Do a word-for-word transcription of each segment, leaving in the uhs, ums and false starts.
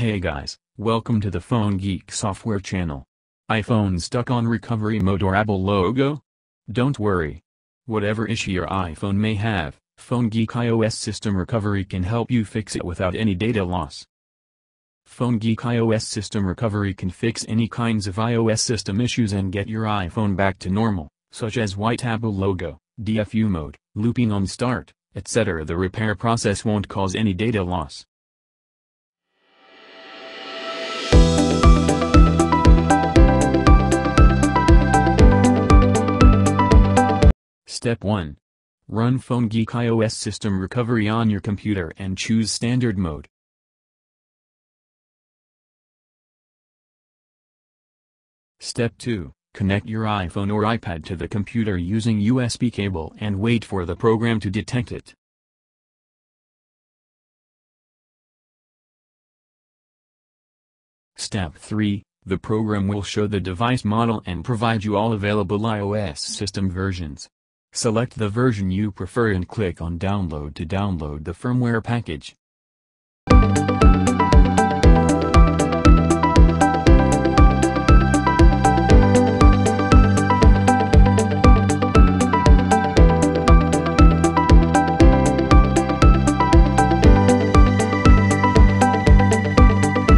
Hey guys, welcome to the FoneGeek software channel. iPhone stuck on recovery mode or Apple logo? Don't worry. Whatever issue your iPhone may have, FoneGeek iOS System Recovery can help you fix it without any data loss. FoneGeek iOS System Recovery can fix any kinds of iOS system issues and get your iPhone back to normal, such as white Apple logo, D F U mode, looping on start, et cetera. The repair process won't cause any data loss. Step one. Run FoneGeek iOS System Recovery on your computer and choose Standard Mode. Step two. Connect your iPhone or iPad to the computer using U S B cable and wait for the program to detect it. Step three. The program will show the device model and provide you all available iOS system versions. Select the version you prefer and click on Download to download the firmware package.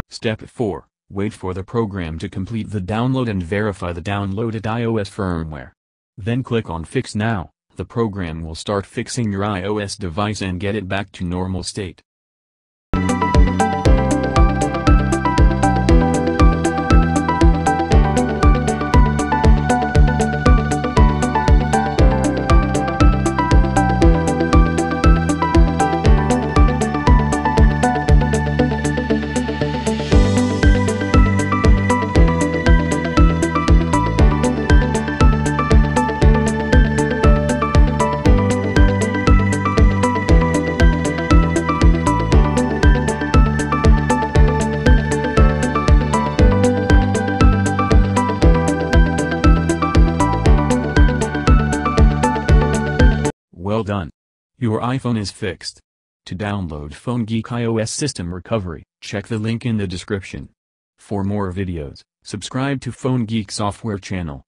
Step four. Wait for the program to complete the download and verify the downloaded iOS firmware. Then click on Fix Now. The program will start fixing your iOS device and get it back to normal state. Well done. Your iPhone is fixed. To download FoneGeek iOS System Recovery, check the link in the description. For more videos, subscribe to FoneGeek software channel.